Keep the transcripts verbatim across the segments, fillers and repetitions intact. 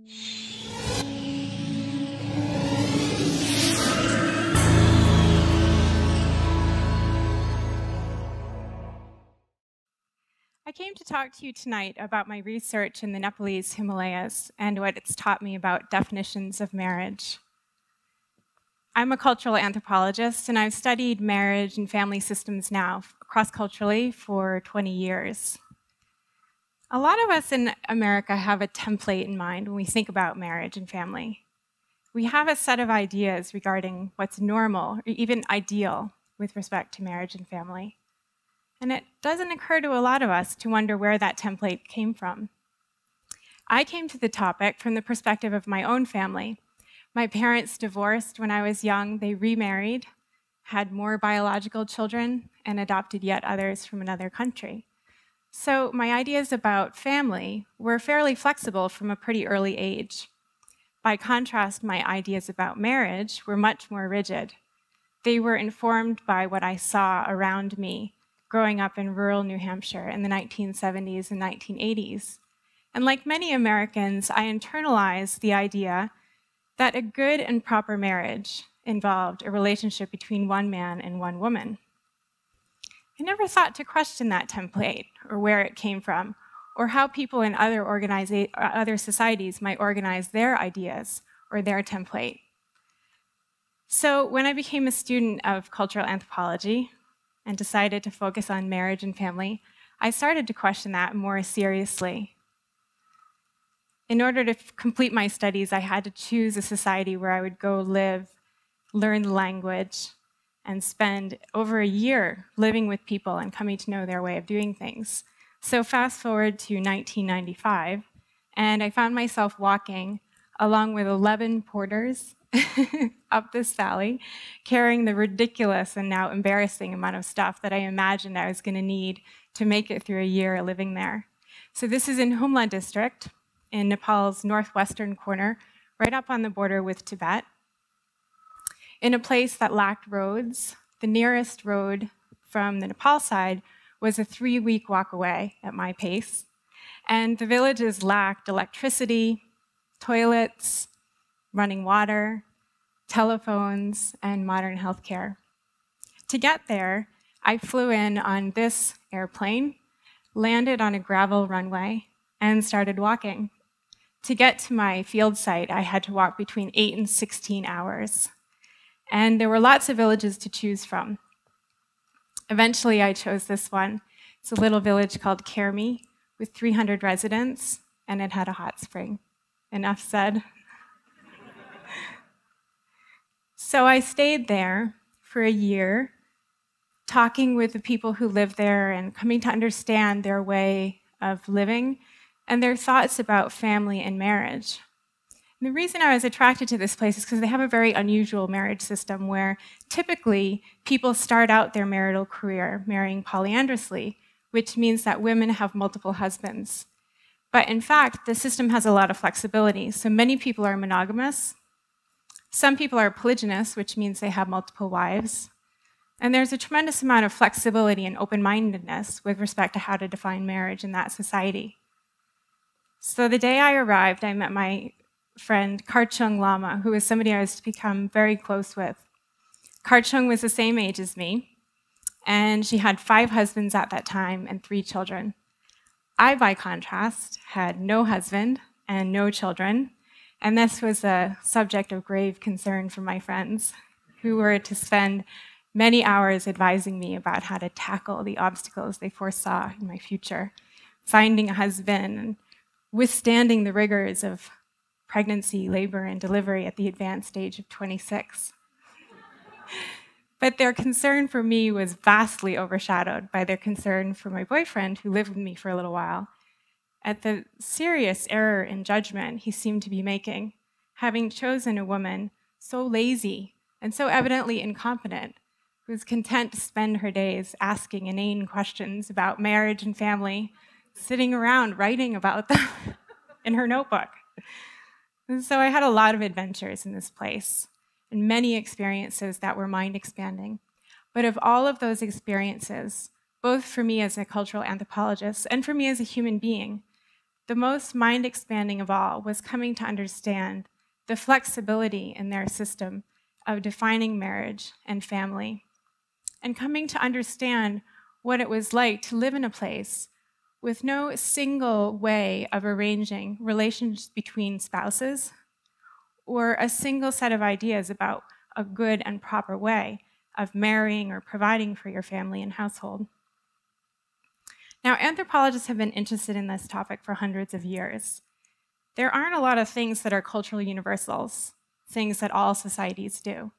I came to talk to you tonight about my research in the Nepalese Himalayas and what it's taught me about definitions of marriage. I'm a cultural anthropologist, and I've studied marriage and family systems now cross-culturally for twenty years. A lot of us in America have a template in mind when we think about marriage and family. We have a set of ideas regarding what's normal or even ideal with respect to marriage and family. And it doesn't occur to a lot of us to wonder where that template came from. I came to the topic from the perspective of my own family. My parents divorced when I was young. They remarried, had more biological children, and adopted yet others from another country. So my ideas about family were fairly flexible from a pretty early age. By contrast, my ideas about marriage were much more rigid. They were informed by what I saw around me growing up in rural New Hampshire in the nineteen seventies and nineteen eighties. And like many Americans, I internalized the idea that a good and proper marriage involved a relationship between one man and one woman. I never thought to question that template or where it came from or how people in other, organiza- other societies might organize their ideas or their template. So when I became a student of cultural anthropology, and decided to focus on marriage and family, I started to question that more seriously. In order to complete my studies, I had to choose a society where I would go live, learn the language, and spend over a year living with people and coming to know their way of doing things. So fast forward to nineteen ninety-five, and I found myself walking along with eleven porters up this valley, carrying the ridiculous and now embarrassing amount of stuff that I imagined I was going to need to make it through a year living there. So this is in Humla District, in Nepal's northwestern corner, right up on the border with Tibet, in a place that lacked roads. The nearest road from the Nepal side was a three-week walk away at my pace, and the villages lacked electricity, toilets, running water, telephones, and modern healthcare. To get there, I flew in on this airplane, landed on a gravel runway, and started walking. To get to my field site, I had to walk between eight and sixteen hours. And there were lots of villages to choose from. Eventually, I chose this one. It's a little village called Kermi with three hundred residents, and it had a hot spring. Enough said. So I stayed there for a year, talking with the people who lived there and coming to understand their way of living and their thoughts about family and marriage. And the reason I was attracted to this place is because they have a very unusual marriage system where typically people start out their marital career marrying polyandrously, which means that women have multiple husbands. But in fact, the system has a lot of flexibility. So many people are monogamous. Some people are polygynous, which means they have multiple wives. And there's a tremendous amount of flexibility and open-mindedness with respect to how to define marriage in that society. So the day I arrived, I met my friend Karchung Lama, who was somebody I was to become very close with. Karchung was the same age as me, and she had five husbands at that time and three children. I, by contrast, had no husband and no children. And this was a subject of grave concern for my friends, who were to spend many hours advising me about how to tackle the obstacles they foresaw in my future, finding a husband, and withstanding the rigors of pregnancy, labor, and delivery at the advanced age of twenty-six. But their concern for me was vastly overshadowed by their concern for my boyfriend, who lived with me for a little while, at the serious error in judgment he seemed to be making, having chosen a woman so lazy and so evidently incompetent, who was content to spend her days asking inane questions about marriage and family, sitting around writing about them in her notebook. And so I had a lot of adventures in this place, and many experiences that were mind-expanding. But of all of those experiences, both for me as a cultural anthropologist and for me as a human being, The most mind-expanding of all was coming to understand the flexibility in their system of defining marriage and family, and coming to understand what it was like to live in a place with no single way of arranging relations between spouses or a single set of ideas about a good and proper way of marrying or providing for your family and household. Now, anthropologists have been interested in this topic for hundreds of years. There aren't a lot of things that are cultural universals, things that all societies do.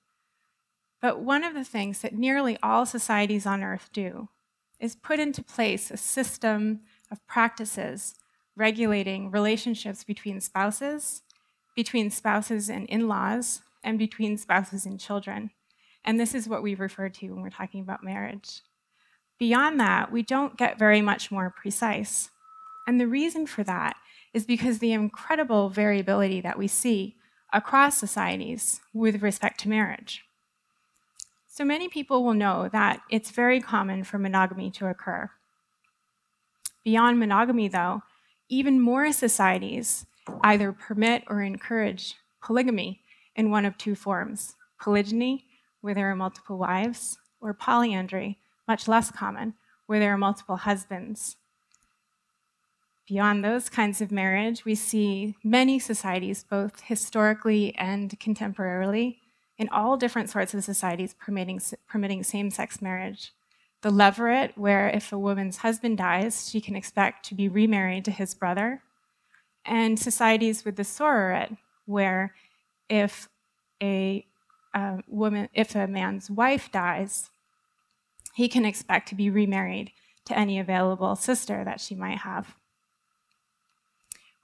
But one of the things that nearly all societies on Earth do is put into place a system of practices regulating relationships between spouses, between spouses and in-laws, and between spouses and children. And this is what we refer to when we're talking about marriage. Beyond that, we don't get very much more precise. And the reason for that is because the incredible variability that we see across societies with respect to marriage. So many people will know that it's very common for monogamy to occur. Beyond monogamy, though, even more societies either permit or encourage polygamy in one of two forms: polygyny, where there are multiple wives, or polyandry, much less common, where there are multiple husbands. Beyond those kinds of marriage, we see many societies, both historically and contemporarily, in all different sorts of societies permitting, permitting same-sex marriage. The leveret, where if a woman's husband dies, she can expect to be remarried to his brother, and societies with the soreret, where if a, a woman, if a man's wife dies, he can expect to be remarried to any available sister that she might have.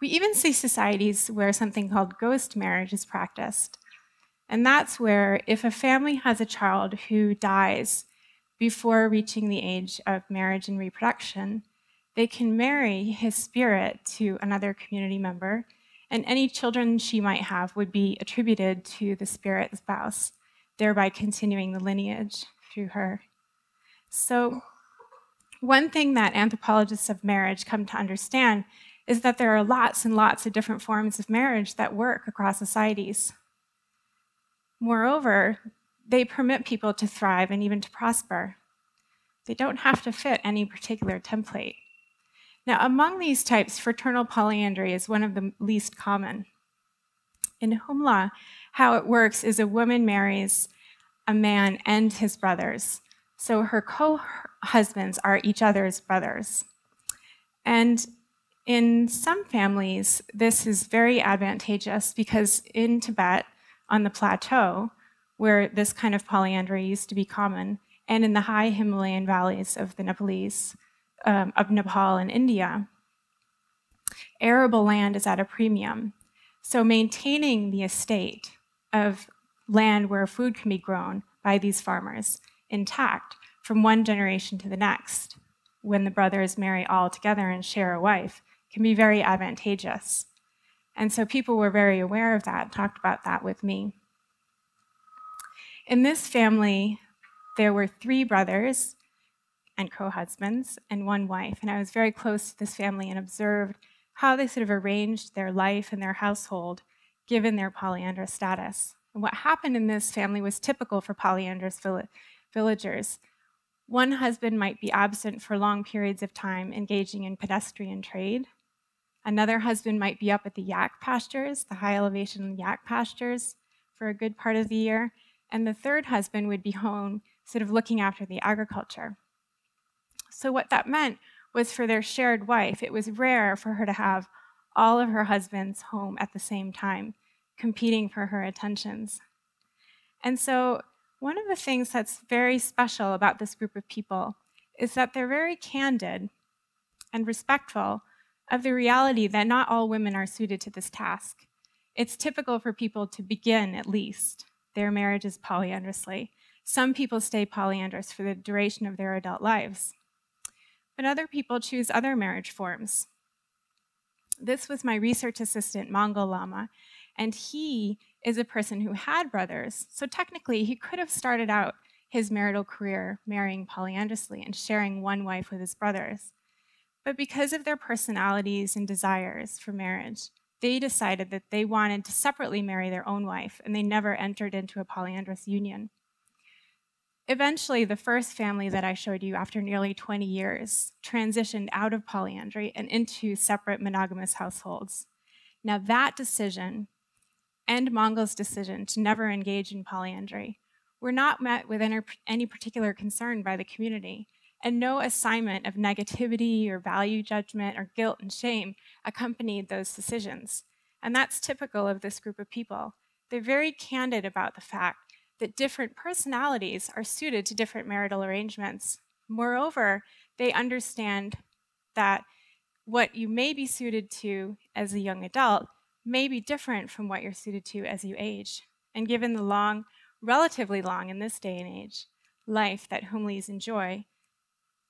We even see societies where something called ghost marriage is practiced. And that's where if a family has a child who dies before reaching the age of marriage and reproduction, they can marry his spirit to another community member, and any children she might have would be attributed to the spirit spouse, thereby continuing the lineage through her. So one thing that anthropologists of marriage come to understand is that there are lots and lots of different forms of marriage that work across societies. Moreover, they permit people to thrive and even to prosper. They don't have to fit any particular template. Now, among these types, fraternal polyandry is one of the least common. In Humla, how it works is a woman marries a man and his brothers. So her co-husbands are each other's brothers. And in some families, this is very advantageous because in Tibet, on the plateau, where this kind of polyandry used to be common, and in the high Himalayan valleys of the Nepalese, um, of Nepal and India, arable land is at a premium. So maintaining the estate of land where food can be grown by these farmers intact from one generation to the next, when the brothers marry all together and share a wife, can be very advantageous. And so people were very aware of that, talked about that with me. In this family, there were three brothers and co-husbands and one wife, and I was very close to this family and observed how they sort of arranged their life and their household given their polyandrous status. And what happened in this family was typical for polyandrous villi- villagers. One husband might be absent for long periods of time engaging in pedestrian trade. Another husband might be up at the yak pastures, the high elevation yak pastures, for a good part of the year. And the third husband would be home sort of looking after the agriculture. So what that meant was for their shared wife, it was rare for her to have all of her husbands home at the same time, competing for her attentions. And so one of the things that's very special about this group of people is that they're very candid and respectful of the reality that not all women are suited to this task. It's typical for people to begin, at least, their marriages polyandrously. Some people stay polyandrous for the duration of their adult lives, but other people choose other marriage forms. This was my research assistant, Mangal Lama, and he is a person who had brothers, so technically he could have started out his marital career marrying polyandrously and sharing one wife with his brothers. but because of their personalities and desires for marriage, they decided that they wanted to separately marry their own wife, and they never entered into a polyandrous union. Eventually, the first family that I showed you, after nearly twenty years, transitioned out of polyandry and into separate monogamous households. Now, that decision and Mongol's decision to never engage in polyandry were not met with any particular concern by the community, and no assignment of negativity or value judgment or guilt and shame accompanied those decisions. And that's typical of this group of people. They're very candid about the fact that different personalities are suited to different marital arrangements. Moreover, they understand that what you may be suited to as a young adult may be different from what you're suited to as you age. And given the long, relatively long in this day and age, life that Humlis enjoy,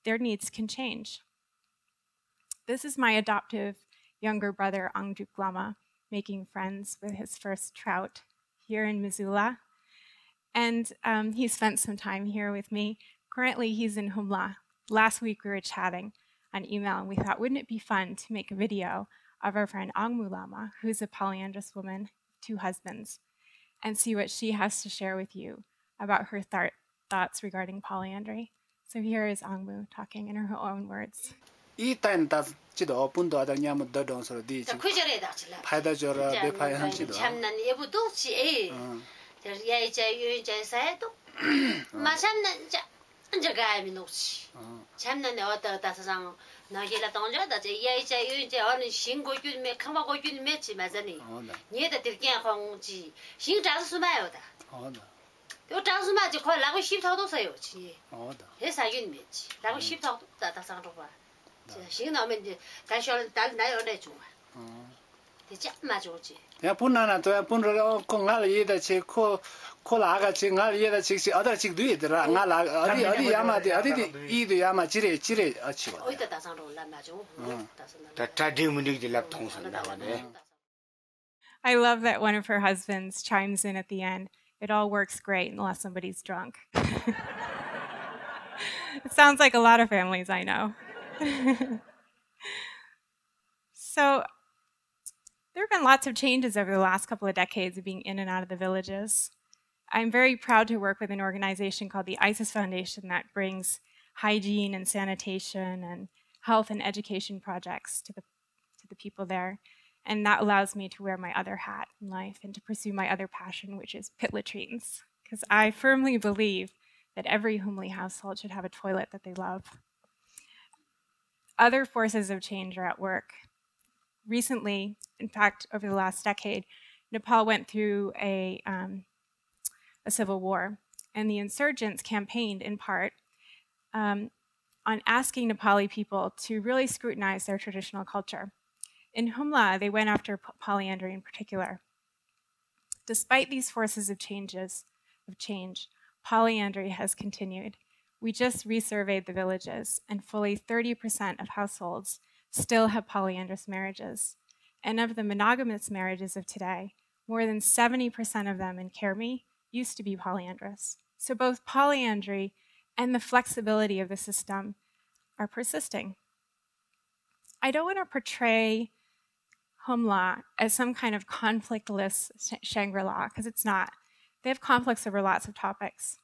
their needs can change. This is my adoptive younger brother, Angdruk Lama, making friends with his first trout here in Missoula. And um, he spent some time here with me. Currently, he's in Humla. Last week, we were chatting on email, and we thought, wouldn't it be fun to make a video of our friend Angmu Lama, who's a polyandrous woman, two husbands, and see what she has to share with you about her th thoughts regarding polyandry. So here is Angmu talking in her own words. I love that one of her husbands chimes in at the end, "It all works great unless somebody's drunk." It sounds like a lot of families I know. So there have been lots of changes over the last couple of decades of being in and out of the villages. I'm very proud to work with an organization called the ISIS Foundation that brings hygiene and sanitation and health and education projects to the, to the people there. And that allows me to wear my other hat in life and to pursue my other passion, which is pit latrines, because I firmly believe that every Humli household should have a toilet that they love. Other forces of change are at work. Recently, in fact, over the last decade, Nepal went through a, um, a civil war, and the insurgents campaigned in part um, on asking Nepali people to really scrutinize their traditional culture. In Humla, they went after polyandry in particular. Despite these forces of changes, of change, polyandry has continued. We just resurveyed the villages, and fully thirty percent of households still have polyandrous marriages. And of the monogamous marriages of today, more than seventy percent of them in Kermi used to be polyandrous. So both polyandry and the flexibility of the system are persisting. I don't want to portray Humla as some kind of conflictless Shangri-La, because it's not. They have conflicts over lots of topics.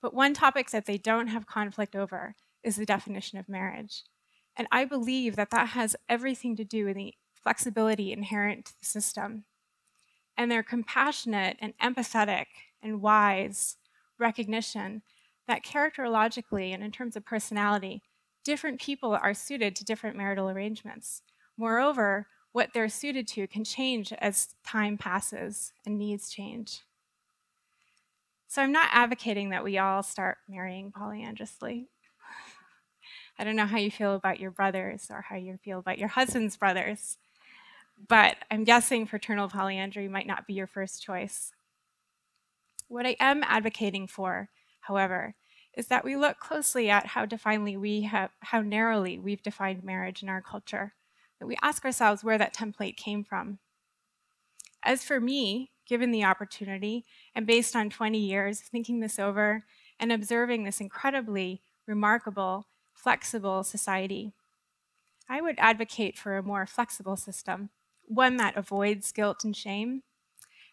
But one topic that they don't have conflict over is the definition of marriage. And I believe that that has everything to do with the flexibility inherent to the system. And their compassionate and empathetic and wise recognition that characterologically and in terms of personality, different people are suited to different marital arrangements. Moreover, what they're suited to can change as time passes and needs change. So I'm not advocating that we all start marrying polyandrously. I don't know how you feel about your brothers or how you feel about your husband's brothers, but I'm guessing fraternal polyandry might not be your first choice. What I am advocating for, however, is that we look closely at how definely we have, how narrowly we've defined marriage in our culture, that we ask ourselves where that template came from. As for me, given the opportunity, and based on twenty years thinking this over and observing this incredibly remarkable, flexible society, I would advocate for a more flexible system, one that avoids guilt and shame,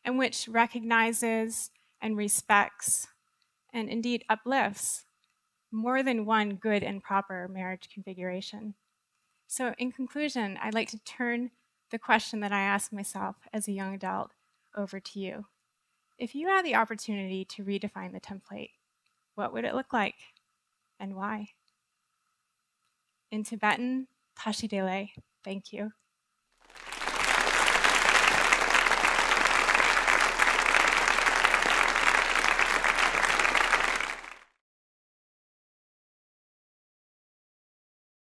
and which recognizes and respects and indeed uplifts more than one good and proper marriage configuration. So in conclusion, I'd like to turn the question that I asked myself as a young adult over to you. If you had the opportunity to redefine the template, what would it look like and why? In Tibetan, Tashi Dele, thank you.